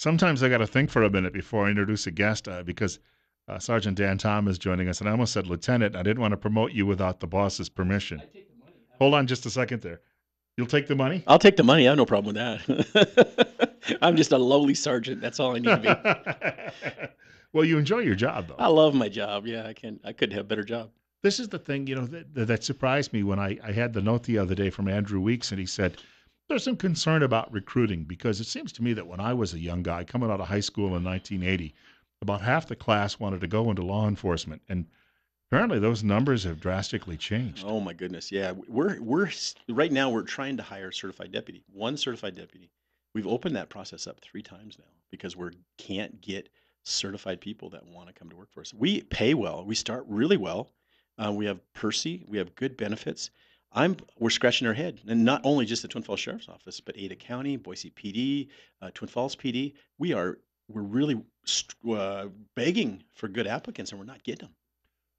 Sometimes I got to think for a minute before I introduce a guest because Sergeant Dan Tom is joining us. And I almost said Lieutenant. I didn't want to promote you without the boss's permission. Hold on just a second there. You'll take the money? I'll take the money. I have no problem with that. I'm just a lowly sergeant. That's all I need to be. Well, you enjoy your job, though. I love my job. Yeah, I couldn't have a better job. This is the thing, you know, that surprised me when I had the note the other day from Andrew Weeks, and he said, there's some concern about recruiting, because it seems to me that when I was a young guy coming out of high school in 1980, about half the class wanted to go into law enforcement, and apparently those numbers have drastically changed. Oh, my goodness, yeah. We're right now we're trying to hire a certified deputy, one certified deputy. We've opened that process up 3 times now because we can't get certified people that want to come to work for us. We pay well. We start really well. We have PERSY. We have good benefits. We're scratching our head, and not only just the Twin Falls Sheriff's Office, but Ada County, Boise PD, Twin Falls PD. We're really begging for good applicants, and we're not getting them.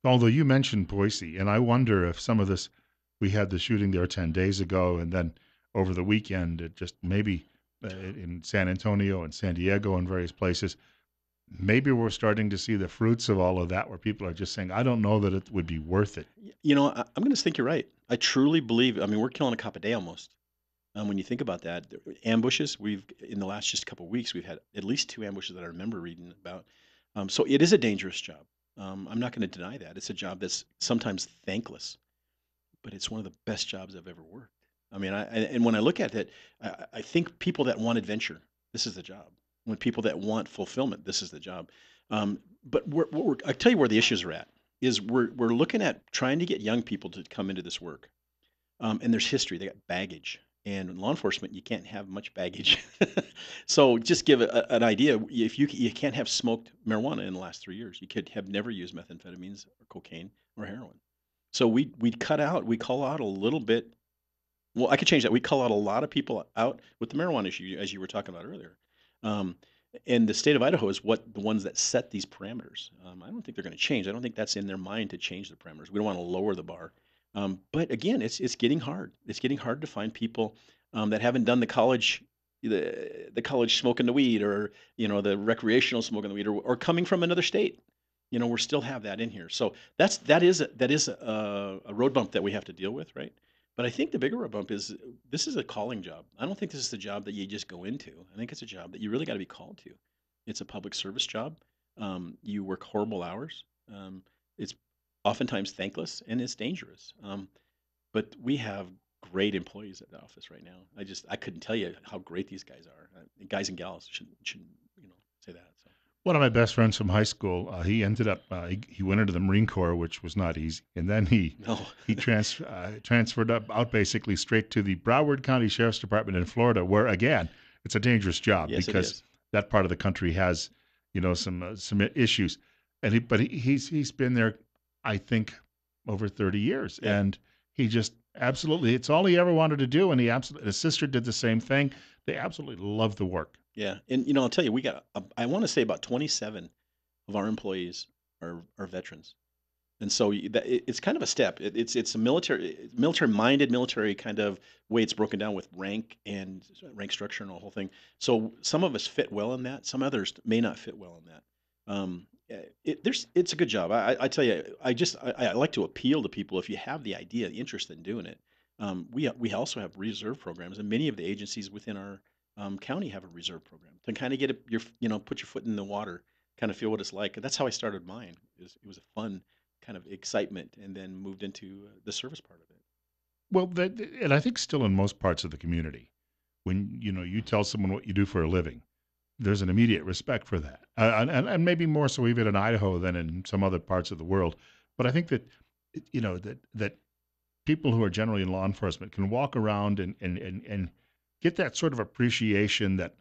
Although you mentioned Boise, and I wonder if some of this, we had the shooting there 10 days ago, and then over the weekend, it just maybe in San Antonio and San Diego and various places, maybe we're starting to see the fruits of all of that, where people are just saying, I don't know that it would be worth it. You know, I'm going to think you're right. I truly believe, I mean, we're killing a cop a day almost. When you think about that, ambushes, in the last just couple of weeks, we've had at least 2 ambushes that I remember reading about. So it is a dangerous job. I'm not going to deny that. It's a job that's sometimes thankless, but it's one of the best jobs I've ever worked. I mean, and when I look at it, I think people that want adventure, this is the job. When people that want fulfillment, this is the job. But I'll tell you where the issues are at, is we're looking at trying to get young people to come into this work. And there's history. They got baggage. And in law enforcement, you can't have much baggage. So just give an idea. If you can't have smoked marijuana in the last 3 years. You could have never used methamphetamines or cocaine or heroin. So we call out a little bit. Well, I could change that. We call out a lot of people out with the marijuana issue, as you were talking about earlier. And the state of Idaho is the ones that set these parameters. I don't think they're going to change. I don't think that's in their mind to change the parameters. We don't want to lower the bar. But again, it's getting hard. It's getting hard to find people that haven't done the college smoking the weed, or you know, the recreational smoking the weed, or coming from another state. You know, we still have that in here. So that is a road bump that we have to deal with, right? But I think the bigger road bump is this is a calling job. I don't think this is the job that you just go into. I think it's a job that you really got to be called to. It's a public service job. You work horrible hours. It's oftentimes thankless, and it's dangerous. But we have great employees at the office right now. I couldn't tell you how great these guys are. Guys and gals shouldn't say that. So. One of my best friends from high school, he ended up he went into the Marine Corps, which was not easy, and then he transferred out basically straight to the Broward County Sheriff's Department in Florida, where again it's a dangerous job, yes, because that part of the country has some issues, and he's been there, I think, over 30 years, yeah. And he just absolutely, it's all he ever wanted to do, and his sister did the same thing. They absolutely love the work. Yeah, and I'll tell you, we got, I want to say about 27 of our employees are veterans. And so it's kind of a step. It's a military-minded, military kind of way it's broken down with rank and rank structure and the whole thing. So some of us fit well in that. Some others may not fit well in that. It's a good job. I tell you, I like to appeal to people. If you have the idea, the interest in doing it, we also have reserve programs, and many of the agencies within our county have a reserve program to kind of get put your foot in the water, kind of feel what it's like. That's how I started mine. It was a fun kind of excitement, and then moved into the service part of it. Well, and I think still in most parts of the community, when you tell someone what you do for a living, there's an immediate respect for that, and maybe more so even in Idaho than in some other parts of the world. But I think that that people who are generally in law enforcement can walk around and get that sort of appreciation that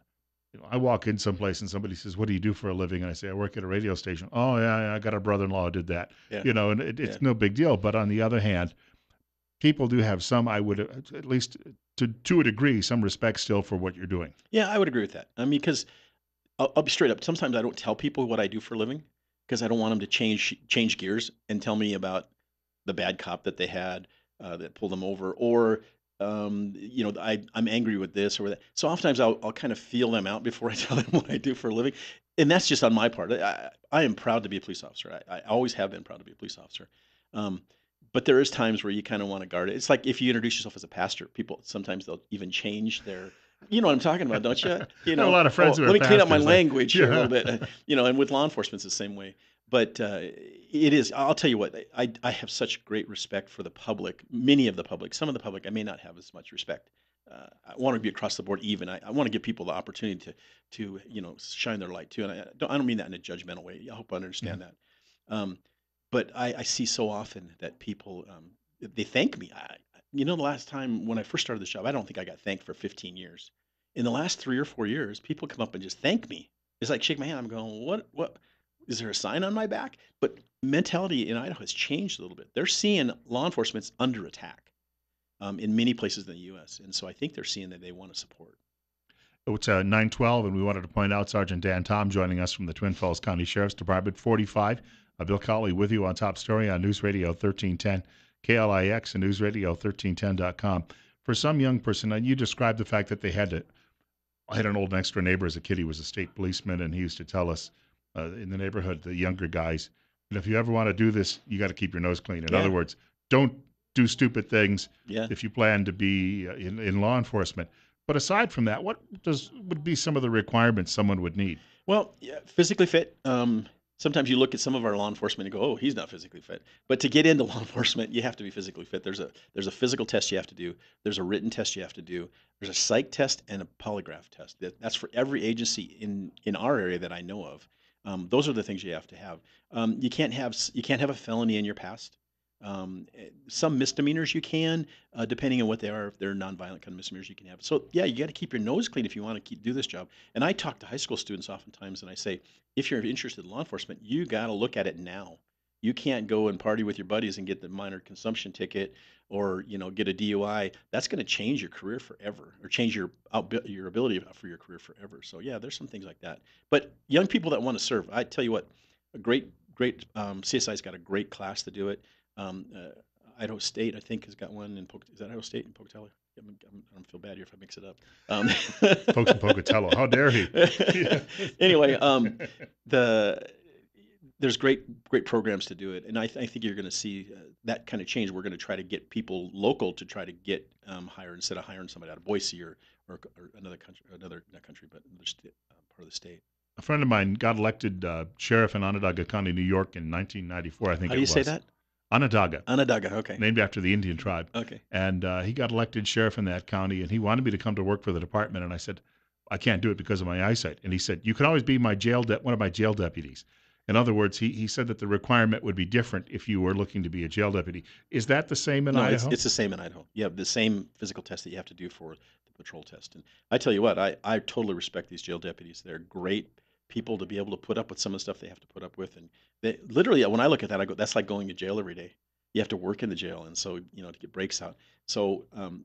I walk in someplace and somebody says, "What do you do for a living?" And I say, "I work at a radio station." "Oh yeah, I got a brother-in-law who did that." Yeah. And it's no big deal. But on the other hand, people do have some, I would, at least to a degree, some respect still for what you're doing. Yeah, I would agree with that. I mean, because I'll be straight up. Sometimes I don't tell people what I do for a living because I don't want them to change gears and tell me about the bad cop that they had that pulled them over, or I'm angry with this or that. So oftentimes I'll kind of feel them out before I tell them what I do for a living. And that's just on my part. I am proud to be a police officer. I always have been proud to be a police officer. But there is times where you kind of want to guard it. It's like if you introduce yourself as a pastor, people, sometimes they'll even change their, you know what I'm talking about, don't you? You know, a lot of friends who are pastors. Let me clean up my language here a little bit. And with law enforcement, it's the same way. But it is, I'll tell you what, I have such great respect for the public, many of the public. Some of the public I may not have as much respect. I want to be across the board even. I want to give people the opportunity to shine their light too. And I don't mean that in a judgmental way. I hope I understand that. But I see so often that people, they thank me. The last time when I first started this job, I don't think I got thanked for 15 years. In the last 3 or 4 years, people come up and just thank me. It's like shake my hand. I'm going, what? Is there a sign on my back? But mentality in Idaho has changed a little bit. They're seeing law enforcement's under attack in many places in the U.S., and so I think they're seeing that they want to support. It's 9:12, and we wanted to point out Sergeant Dan Tom joining us from the Twin Falls County Sheriff's Department, 45. Bill Colley with you on Top Story on News Radio 1310 KLIX and newsradio1310.com. For some young person, and you described the fact that they had to. I had an old next door neighbor as a kid. He was a state policeman, and he used to tell us, in the neighborhood, the younger guys, and if you ever want to do this, you got to keep your nose clean. In other words, don't do stupid things if you plan to be in law enforcement. But aside from that, what would be some of the requirements someone would need? Well, physically fit. Sometimes you look at some of our law enforcement and go, oh, he's not physically fit. But to get into law enforcement, you have to be physically fit. There's a physical test you have to do. There's a written test you have to do. There's a psych test and a polygraph test. That's for every agency in our area that I know of. Those are the things you have to have. You can't have a felony in your past. Some misdemeanors you can, depending on what they are. If they're nonviolent kind of misdemeanors, you can have. So yeah, you got to keep your nose clean if you want to do this job. And I talk to high school students oftentimes, and I say, if you're interested in law enforcement, you got to look at it now. You can't go and party with your buddies and get the minor consumption ticket or get a DUI. That's going to change your career forever, or change your ability for your career forever. So yeah, there's some things like that. But young people that want to serve, I tell you what, a great CSI's got a great class to do it. Idaho State, I think, has got one in Pocatello. Is that Idaho State in Pocatello? I don't feel bad here if I mix it up. Folks in Pocatello, how dare he? Anyway, there's great programs to do it, and I think you're going to see that kind of change. We're going to try to get people local to try to get hired instead of hiring somebody out of Boise or another part of the state. A friend of mine got elected sheriff in Onondaga County, New York, in 1994. I think. How do you say that? Onondaga. Onondaga, okay. Named after the Indian tribe. Okay. And he got elected sheriff in that county, and he wanted me to come to work for the department, and I said, I can't do it because of my eyesight. And he said, you can always be my one of my jail deputies. In other words, he said that the requirement would be different if you were looking to be a jail deputy. Is that the same in Idaho? It's the same in Idaho. You have the same physical test that you have to do for the patrol test. And I tell you what, I totally respect these jail deputies. They're great people to be able to put up with some of the stuff they have to put up with. And they, literally, when I look at that, I go, that's like going to jail every day. You have to work in the jail, and so, to get breaks out. So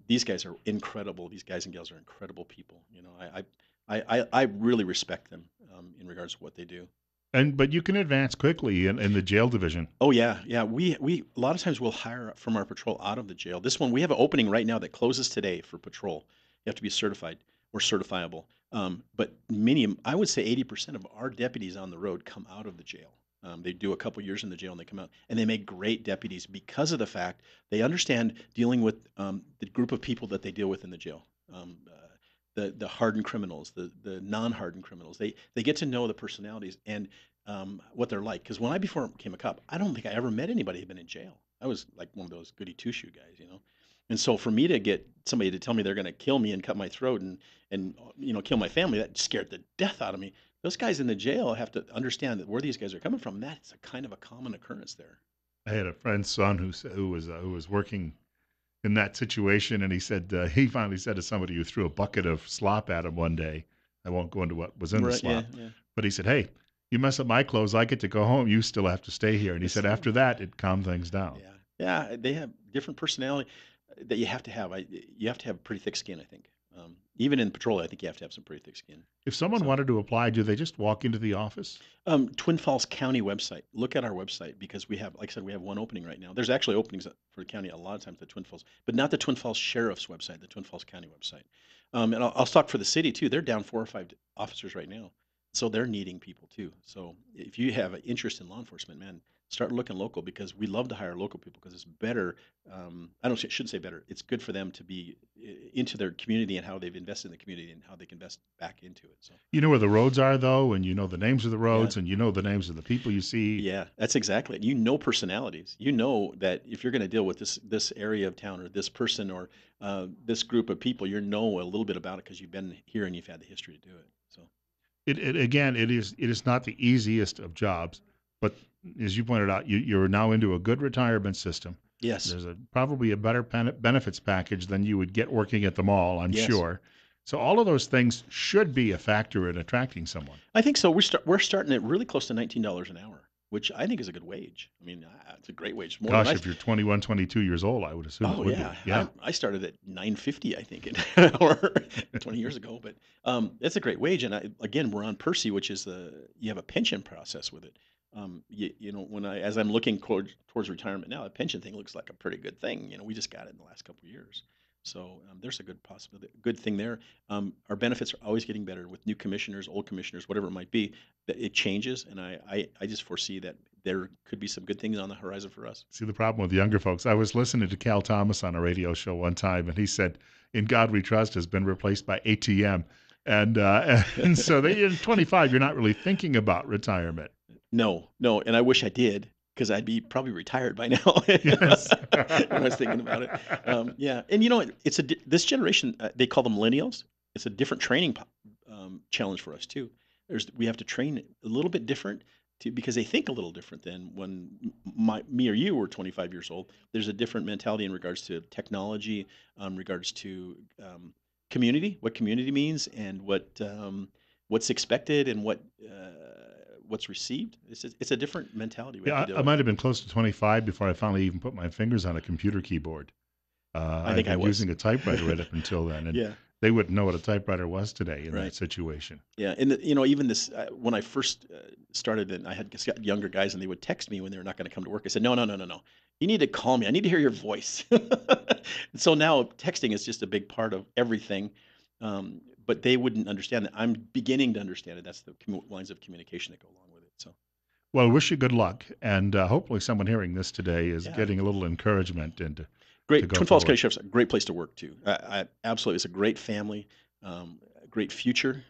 these guys are incredible. These guys and gals are incredible people. I really respect them in regards to what they do. But you can advance quickly in the jail division. Oh yeah. We a lot of times we'll hire from our patrol out of the jail. This one, we have an opening right now that closes today for patrol. You have to be certified or certifiable. But I would say 80% of our deputies on the road come out of the jail. They do a couple years in the jail and they come out, and they make great deputies because of the fact they understand dealing with the group of people that they deal with in the jail. The hardened criminals, the non-hardened criminals. They get to know the personalities and what they're like. Because when I before became a cop, I don't think I ever met anybody who'd been in jail. I was like one of those goody two-shoe guys, And so for me to get somebody to tell me they're going to kill me and cut my throat and kill my family, that scared the death out of me. Those guys in the jail have to understand that where these guys are coming from. That's a kind of a common occurrence there. I had a friend's son who was working in that situation, and he said he finally said to somebody who threw a bucket of slop at him one day, I won't go into what was in the slop, but he said, hey, you mess up my clothes, I get to go home, you still have to stay here. And he said after that it calmed things down. Yeah, they have different personality that you have to have. You have to have pretty thick skin, I think, Even in patrol, I think you have to have some pretty thick skin. If someone wanted to apply, do they just walk into the office? Twin Falls County website. Look at our website because we have, like I said, we have one opening right now. There's actually openings for the county a lot of times at Twin Falls, but not the Twin Falls Sheriff's website, the Twin Falls County website. And I'll talk for the city, too. They're down 4 or 5 officers right now, so they're needing people, too. So if you have an interest in law enforcement, man, start looking local because we love to hire local people because it's better. I shouldn't say better. It's good for them to be into their community and how they've invested in the community and how they can invest back into it. So you know where the roads are, though, and you know the names of the roads, and you know the names of the people you see. Yeah, that's exactly it. You know personalities. You know that if you're going to deal with this area of town or this person or this group of people, you know a little bit about it because you've been here and you've had the history to do it. So it is not the easiest of jobs, but as you pointed out, you're now into a good retirement system. Yes. There's probably a better benefits package than you would get working at the mall, I'm sure. So all of those things should be a factor in attracting someone. I think so. We're starting at really close to $19 an hour, which I think is a good wage. I mean, it's a great wage. Gosh, if you're 21, 22 years old, I would assume it would be. Yeah. I started at $9.50, I think, an hour 20 years ago. But that's a great wage. And, again, we're on PERSY, which is you have a pension process with it. As I'm looking towards retirement now, the pension thing looks like a pretty good thing. You know, we just got it in the last couple of years. So there's a good thing there. Our benefits are always getting better with new commissioners, old commissioners, whatever it might be. It changes, and I just foresee that there could be some good things on the horizon for us. See, the problem with younger folks, I was listening to Cal Thomas on a radio show one time, and he said, "In God We Trust" has been replaced by ATM. And so at 25, you're not really thinking about retirement. No, and I wish I did because I'd be probably retired by now. Yes. When I was thinking about it. And you know, it's this generation, they call them millennials. It's a different training challenge for us too. We have to train a little bit different because they think a little different than when me or you were 25 years old. There's a different mentality in regards to technology, regards to community, what community means, and what's expected and what's received. It's a different mentality. I might have been close to 25 before I finally even put my fingers on a computer keyboard. I was using a typewriter right up until then, and they wouldn't know what a typewriter was today in that situation. Yeah, and even this when I first started, and I had younger guys, and they would text me when they were not going to come to work. I said, no. You need to call me. I need to hear your voice. And so now texting is just a big part of everything. But they wouldn't understand that. I'm beginning to understand it. That's the lines of communication that go along with it. So, well, wish you good luck, and hopefully, someone hearing this today is getting a little encouragement and great. Twin Falls County Sheriff's a great place to work too. I absolutely, it's a great family, a great future.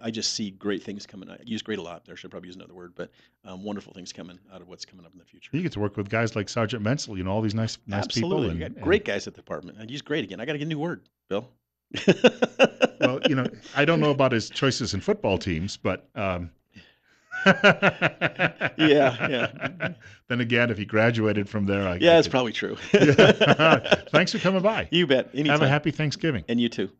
I just see great things coming. I use great a lot there. I should probably use another word, but wonderful things coming out of what's coming up in the future. You get to work with guys like Sergeant Mensel. You know, all these nice people. Absolutely, great guys at the department. I use great again. I got to get a new word, Bill. Well, I don't know about his choices in football teams, but yeah. Then again, if he graduated from there, it's probably true. Thanks for coming by. You bet. Anytime. Have a happy Thanksgiving. And you too.